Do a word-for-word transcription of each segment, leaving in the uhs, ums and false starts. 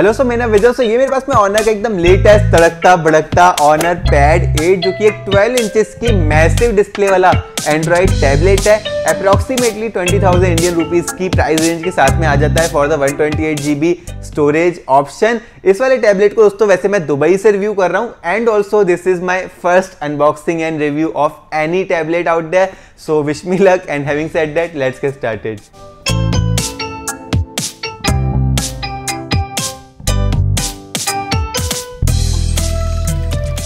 Hello सो मेरा विजय सो ये मेरे पास में ऑनर का एकदम लेटेस्ट तड़कता भड़कता ऑनर पैड एट जो कि एक ट्वेल्व इंचेस की मैसिव डिस्प्ले वाला एंड्रॉइड टैबलेट है। Approximately twenty thousand Indian rupees की प्राइस रेंज के साथ में आ जाता है for the one twenty eight G B storage option. इस वाले टैबलेट को दोस्तों वैसे मैं दुबई से रिव्यू कर रहा हूँ and also this is my first unboxing and review of any tablet out there, so wish me luck and having said that let's get started.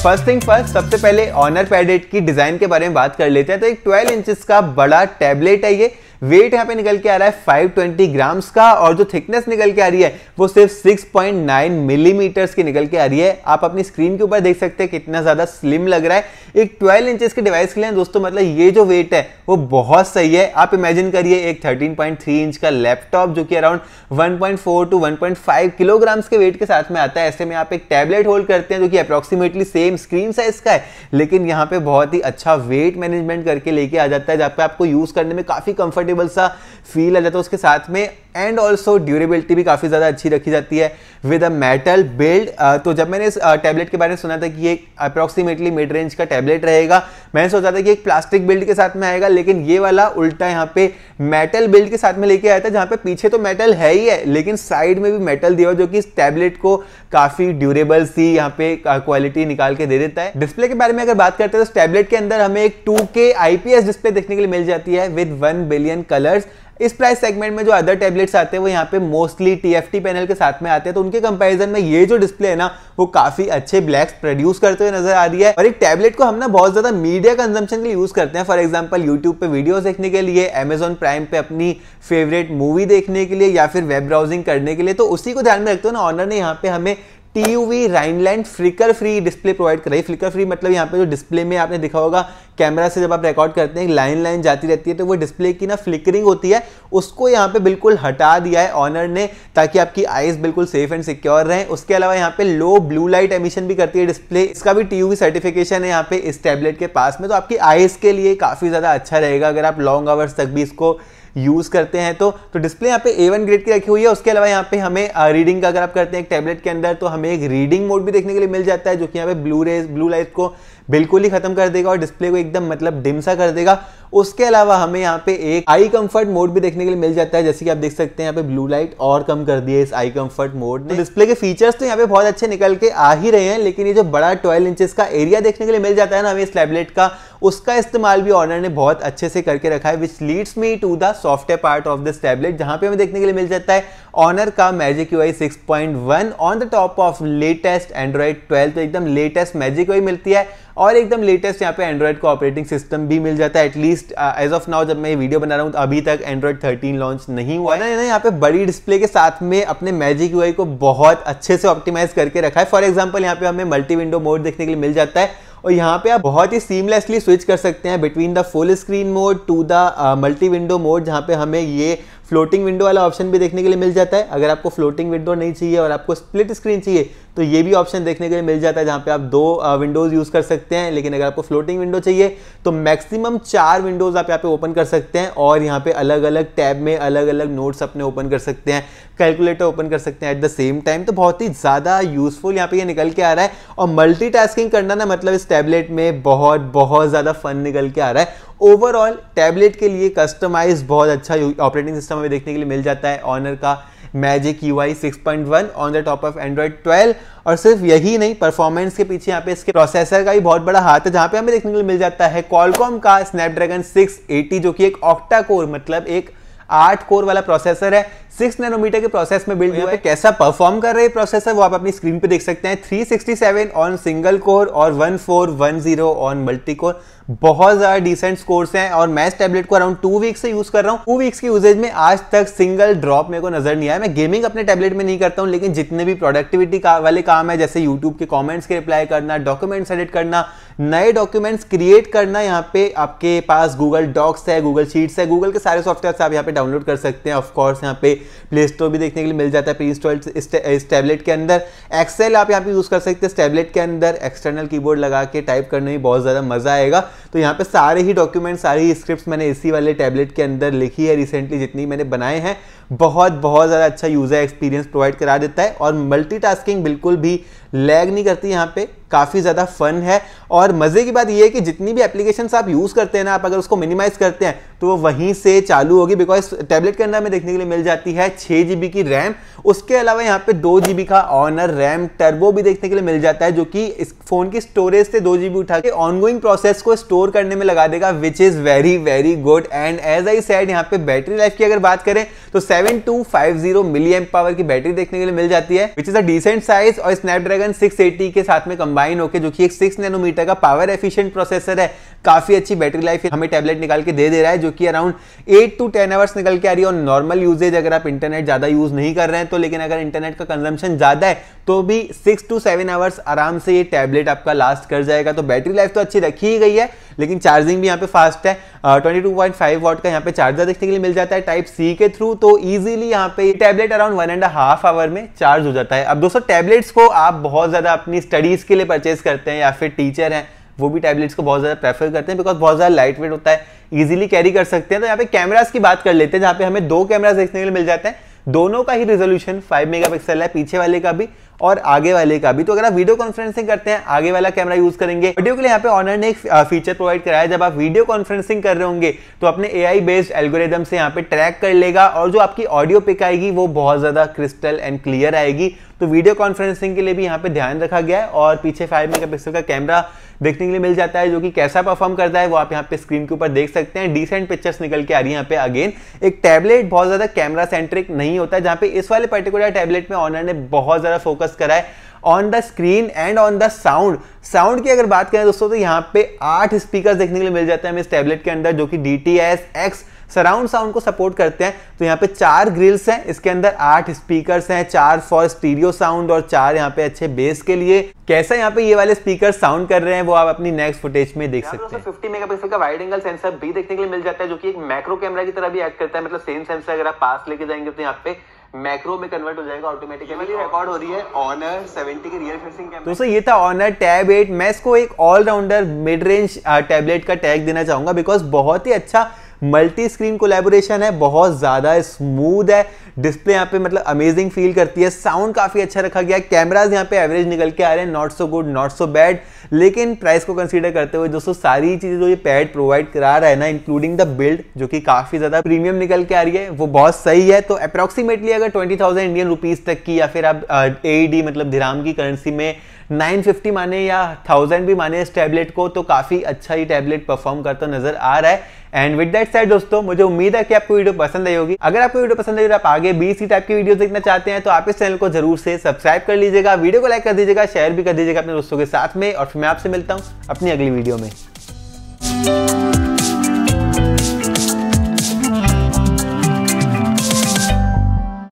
First thing first, सबसे पहले ऑनर पैड एट की design के बारे में बात कर लेते हैं। तो एक ट्वेल्व इंचेस का बड़ा टैबलेट है, ये वेट यहाँ पे निकल के आ रहा है फाइव ट्वेंटी ग्राम्स का और जो थिकनेस निकल के आ रही है वो सिर्फ सिक्स पॉइंट नाइन मिलीमीटर्स की निकल के आ रही है। आप अपनी स्क्रीन के ऊपर देख सकते हैं कितना ज्यादा स्लिम लग रहा है एक ट्वेल्व इंचेस के डिवाइस के लिए दोस्तों। मतलब ये जो वेट है वो बहुत सही है। आप इमेजिन करिए एक थर्टीन पॉइंट थ्री इंच का लैपटॉप जो कि around one point four two one point five kilogram के वेट के साथ में आता है, ऐसे में आप एक टैबलेट होल्ड करते हैं जो कि अप्रॉक्सीमेटली सेम स्क्रीन साइज का है, लेकिन यहाँ पे बहुत ही अच्छा वेट मैनेजमेंट करके लेके आ जाता है जहाँ पे आपको यूज करने में काफी कंफर्टेबल सा फील आ जाता है उसके साथ में। एंड ऑल्सो ड्यूरेबिलिटी भी काफी ज्यादा अच्छी रखी जाती है विद अ मेटल बिल्ड। तो जब मैंने इस टैबलेट के बारे में सुना था कि ये अप्रॉक्सीमेटली मिड रेंज का टैबलेट रहेगा, मैंने सोचा था कि एक प्लास्टिक बिल्ड के साथ में आएगा, लेकिन ये वाला उल्टा यहाँ पे मेटल बिल्ड के साथ में लेके आया था जहाँ पे पीछे तो मेटल है ही है लेकिन साइड में भी मेटल दिया जो कि इस टैबलेट को काफी ड्यूरेबल सी यहाँ पे क्वालिटी निकाल के दे देता है। डिस्प्ले के बारे में अगर बात करते हैं तो इस टैबलेट के अंदर हमें एक टू के आईपीएस डिस्प्ले देखने के लिए मिल जाती है विद वन बिलियन कलर्स। इस प्राइस सेगमेंट में जो अदर टैबलेट्स आते हैं वो यहाँ पे मोस्टली टीएफटी पैनल के साथ में आते हैं, तो उनके कंपैरिजन में ये जो डिस्प्ले है ना वो काफी अच्छे ब्लैक्स प्रोड्यूस करते हुए नजर आ रही है। और एक टैबलेट को हम ना बहुत ज्यादा मीडिया कंजम्पशन के लिए यूज करते हैं, फॉर एग्जांपल यूट्यूब पे वीडियोस देखने के लिए, अमेजॉन प्राइम पे अपनी फेवरेट मूवी देखने के लिए या फिर वेब ब्राउजिंग करने के लिए। तो उसी को ध्यान में रखते हो ना ऑनर ने यहाँ पे हमें T U V Rheinland flicker free display provide कराई। फ्लिकर फ्री मतलब यहाँ पे जो डिस्प्ले में आपने देखा होगा कैमरा से जब आप रिकॉर्ड करते हैं लाइन लाइन जाती रहती है तो वो डिस्प्ले की ना फ्लिकरिंग होती है, उसको यहाँ पे बिल्कुल हटा दिया है ऑनर ने ताकि आपकी आईज बिल्कुल सेफ एंड सिक्योर रहें। उसके अलावा यहाँ पे लो ब्लू लाइट एमिशन भी करती है डिस्प्ले, इसका भी टी यू वी सर्टिफिकेशन है यहाँ पे इस टैबलेट के पास में, तो आपकी आईज के लिए काफ़ी ज़्यादा अच्छा रहेगा अगर आप लॉन्ग आवर्स तक भी इसको यूज़ करते हैं तो। तो डिस्प्ले यहाँ पे ए वन ग्रेड की रखी हुई है। उसके अलावा यहाँ पे हमें रीडिंग का अगर आप करते हैं एक टैबलेट के अंदर तो हमें एक रीडिंग मोड भी देखने के लिए मिल जाता है जो कि यहाँ पे ब्लू रेज ब्लू लाइट को बिल्कुल ही खत्म कर देगा और डिस्प्ले को एकदम मतलब डिम सा कर देगा। उसके अलावा हमें यहाँ पे एक आई कंफर्ट मोड भी देखने के लिए मिल जाता है, जैसे कि आप देख सकते हैं यहाँ पे ब्लू लाइट और कम कर दिए इस आई कंफर्ट मोड ने। तो डिस्प्ले के फीचर्स तो यहाँ पे बहुत अच्छे निकल के आ ही रहे हैं, लेकिन ये जो बड़ा ट्वेल्व इंचेस का एरिया देखने के लिए मिल जाता है ना हमें इस टैबलेट का, उसका इस्तेमाल भी ऑनर ने बहुत अच्छे से करके रखा है, which leads me to the software part of this tablet जहाँ पे हमें देखने के लिए मिल जाता है ऑनर का magic U I six point one on the top of latest Android twelve. तो एकदम लेटेस्ट मैजिक यू आई मिलती है और एकदम लेटेस्ट यहाँ पे एंड्रॉइड का ऑपरेटिंग सिस्टम भी मिल जाता है, एटलीस्ट एज ऑफ नाउ जब मैं ये वीडियो बना रहा हूँ तो अभी तक एंड्रॉइड थर्टीन लॉन्च नहीं हुआ है ना। यहाँ पे बड़ी डिस्प्ले के साथ में अपने मैजिक यूआई को बहुत अच्छे से ऑप्टिमाइज करके रखा है। फॉर एग्जाम्पल यहाँ पे हमें मल्टी विंडो मोड देखने के लिए मिल जाता है और यहाँ पे आप बहुत ही सीमलेसली स्विच कर सकते हैं between the full screen mode to the multi window mode, जहाँ पे हमें ये फ्लोटिंग विंडो वाला ऑप्शन भी देखने के लिए मिल जाता है। अगर आपको फ्लोटिंग विंडो नहीं चाहिए और आपको स्प्लिट स्क्रीन चाहिए तो ये भी ऑप्शन देखने के लिए मिल जाता है जहाँ पे आप दो विंडोज़ यूज़ कर सकते हैं, लेकिन अगर आपको फ्लोटिंग विंडो चाहिए तो मैक्सिमम चार विंडोज़ आप यहाँ पे ओपन कर सकते हैं और यहाँ पे अलग अलग टैब में अलग अलग नोट्स अपने ओपन कर सकते हैं, कैलकुलेटर ओपन कर सकते हैं एट द सेम टाइम। तो बहुत ही ज़्यादा यूजफुल यहाँ पे ये निकल के आ रहा है और मल्टी टास्किंग करना ना मतलब इस टैबलेट में बहुत बहुत ज़्यादा फन निकल के आ रहा है। ओवरऑल टैबलेट के लिए कस्टमाइज बहुत अच्छा ऑपरेटिंग सिस्टम हमें देखने के लिए मिल जाता है ऑनर का magic UI six point one on the top of Android twelve. और सिर्फ यही नहीं, परफॉर्मेंस के पीछे यहाँ पे इसके प्रोसेसर का भी बहुत बड़ा हाथ है, जहाँ पे हमें देखने के लिए मिल जाता है Qualcomm का स्नैपड्रैगन सिक्स एटी जो कि एक ऑक्टा कोर मतलब एक आठ कोर वाला प्रोसेसर है, सिक्स नैनोमीटर के प्रोसेस में बिल्ड हुआ है। कैसा परफॉर्म कर रहे हैं प्रोसेसर वो आप अपनी स्क्रीन पे देख सकते हैं, three sixty seven on single core और one four one zero on multi core. बहुत ज़्यादा डिसेंट स्कोर्स हैं और मैं इस टैबलेट को अराउंड टू वीक्स से यूज़ कर रहा हूँ। टू वीक्स की यूजेज में आज तक सिंगल ड्रॉप मेरे को नजर नहीं आया। मैं गेमिंग अपने टैबलेट में नहीं करता हूँ, लेकिन जितने भी प्रोडक्टिविटी का वाले काम है जैसे यूट्यूब के कॉमेंट्स के रिप्लाई करना, डॉक्यूमेंट्स एडिट करना, नए डॉक्यूमेंट्स क्रिएट करना, यहाँ पे आपके पास गूगल डॉक्स है, गूगल शीट्स है, गूगल के सारे सॉफ्टवेयर आप यहाँ पे डाउनलोड कर सकते हैं। ऑफकोर्स यहाँ पे प्ले स्टोर भी देखने के लिए मिल जाता है प्री इंस्टॉल्ड इस टैबलेट के अंदर। एक्सेल आप यहाँ पे यूज कर सकते हैं इस टैबलेट के अंदर, एक्सटर्नल कीबोर्ड लगा के टाइप करने में बहुत ज़्यादा मजा आएगा। तो यहाँ पे सारे ही डॉक्यूमेंट सारी स्क्रिप्ट्स मैंने इसी वाले टैबलेट के अंदर लिखी है रिसेंटली जितनी मैंने बनाए हैं, बहुत बहुत ज़्यादा अच्छा यूज़र एक्सपीरियंस प्रोवाइड करा देता है और मल्टीटास्किंग बिल्कुल भी लैग नहीं करती। यहाँ पे काफ़ी ज़्यादा फन है और मज़े की बात यह है कि जितनी भी एप्लीकेशंस आप यूज़ करते हैं ना, आप अगर उसको मिनिमाइज़ करते हैं तो वो वहीं से चालू होगी, बिकॉज टैबलेट के अंदर हमें देखने के लिए मिल जाती है छः जी बी की रैम। उसके अलावा यहाँ पे दो जी बी का ऑनर रैम टर्बो भी देखने के लिए मिल जाता है, जो कि इस फोन की स्टोरेज से दो जी बी उठा के ऑनगोइंग प्रोसेस को स्टोर करने में लगा देगा, which is very very good. And as I said, यहाँ पे बैटरी लाइफ की अगर बात करें तो seven two five zero milliamp power की बैटरी देखने के लिए मिल जाती है, which is a decent size. और स्नैपड्रैगन सिक्स एटी के साथ में कंबाइन होकर, जो कि एक सिक्स नैनोमीटर का पावर एफिशिएंट प्रोसेसर है, काफ़ी अच्छी बैटरी लाइफ हमें टैबलेट निकाल के दे दे रहा है, जो कि around eight to ten hours निकल के आ रही है। और नॉर्मल यूजेज अगर आप इंटरनेट ज़्यादा यूज़ नहीं कर रहे हैं तो, लेकिन अगर इंटरनेट का कंजम्पशन ज़्यादा है तो भी सिक्स टू सेवन आवर्स आराम से ये टैबलेट आपका लास्ट कर जाएगा। तो बैटरी लाइफ तो अच्छी रखी ही गई है, लेकिन चार्जिंग भी यहाँ पे फास्ट है। Twenty two point five watt का यहाँ पे चार्जर देखने के लिए मिल जाता है टाइप सी के थ्रू, तो ईजिली यहाँ पे tablet around one and half hour में चार्ज हो जाता है। अब दोस्तों, टैबलेट्स को आप बहुत ज़्यादा अपनी स्टडीज़ के लिए परचेज करते हैं या फिर टीचर हैं वो भी टैबलेट्स को बहुत ज़्यादा प्रेफर करते हैं, बिकॉज बहुत ज़्यादा लाइट वेट होता है, ईजिली कैरी कर सकते हैं। तो यहाँ पे कैमरास की बात कर लेते हैं, जहाँ पे हमें दो कैमरास देखने के लिए मिल जाते हैं, दोनों का ही रिजोल्यूशन फाइव मेगापिक्सल है, पीछे वाले का भी और आगे वाले का भी। तो अगर आप वीडियो कॉन्फ्रेंसिंग करते हैं आगे वाला कैमरा यूज करेंगे। वीडियो के लिए यहाँ पे ऑनर ने एक फीचर प्रोवाइड कराया, जब आप वीडियो कॉन्फ्रेंसिंग कर रहे होंगे तो अपने एआई बेस्ड एल्गोरिदम से यहाँ पे ट्रैक कर लेगा और जो आपकी ऑडियो पिक आएगी वो बहुत ज्यादा क्रिस्टल एंड क्लियर आएगी। तो वीडियो कॉन्फ्रेंसिंग के लिए भी यहाँ पे ध्यान रखा गया है। और पीछे फाइव मेगा पिक्सल का कैमरा देखने के लिए मिल जाता है, जो कि कैसा परफॉर्म करता है वो आप यहाँ पे स्क्रीन के ऊपर देख सकते हैं। डिसेंट पिक्चर्स निकल के आ रही है यहाँ पे। अगेन, एक टैबलेट बहुत ज्यादा कैमरा सेंट्रिक नहीं होता, जहाँ पे इस वाले पर्टिकुलर टैबलेट में ऑनर ने बहुत ज्यादा फोकस करा है on the screen and on the sound. Sound की अगर बात करें दोस्तों तो यहाँ पे आठ स्पीकर देखने के लिए मिल जाते हैं हमें इस टैबलेट के अंदर, जो कि D T S X surround sound को सपोर्ट करते हैं। तो यहाँ पे चार ग्रिल्स हैं, इसके अंदर आठ स्पीकर्स हैं, चार फॉर स्टीरियो साउंड और चार यहाँ पे अच्छे बेस के लिए। कैसा यहाँ पे ये वाले स्पीकर साउंड कर रहे हैं वो आप अपनी नेक्स्ट फुटेज में देख सकते हैं। फिफ्टी मेगापिक्सल का वाइड एंगल सेंसर भी देखने के लिए मिल जाता है, जो कि एक मैक्रो कैमरा की तरह भी एक्ट करता है, मतलब सेम सेंसर अगर आप पास लेके जाएंगे तो यहाँ पे मैक्रो में कन्वर्ट हो जाएगा ऑटोमेटिकली। रिकॉर्ड हो रही है ऑनर सेवेंटी के रियर फेसिंग कैमरा। दोस्तों, ये था ऑनर टैब एट। मैं इसको एक ऑलराउंडर मिड रेंज टैबलेट का टैग देना चाहूंगा, बिकॉज बहुत ही अच्छा मल्टी स्क्रीन कोलैबोरेशन है, बहुत ज़्यादा स्मूथ है, डिस्प्ले यहाँ पे मतलब अमेजिंग फील करती है, साउंड काफ़ी अच्छा रखा गया है, कैमराज यहाँ पे एवरेज निकल के आ रहे हैं, not so good not so bad. लेकिन प्राइस को कंसीडर करते हुए दोस्तों, सारी चीज़ें जो ये पैड प्रोवाइड करा रहा है ना, इंक्लूडिंग द बिल्ड, जो कि काफ़ी ज़्यादा प्रीमियम निकल के आ रही है, वो बहुत सही है। तो अप्रॉक्सीमेटली अगर ट्वेंटी थाउजेंड इंडियन रुपीज़ तक की या फिर आप ए डी मतलब दिरहाम की करेंसी में नाइन फिफ्टी माने या थाउजेंड भी माने इस टैबलेट को, तो काफ़ी अच्छा ये टैबलेट परफॉर्म करता नजर आ रहा है। एंड विद दैट सेड दोस्तों, मुझे उम्मीद है कि आपको वीडियो पसंद आई होगी। अगर आपको वीडियो पसंद आई तो आप आगे भी इसी टाइप की वीडियो देखना चाहते हैं तो आप इस चैनल को जरूर से सब्सक्राइब कर लीजिएगा, वीडियो को लाइक कर दीजिएगा, शेयर भी कर दीजिएगा अपने दोस्तों के साथ में। और फिर मैं आपसे मिलता हूँ अपनी अगली वीडियो में।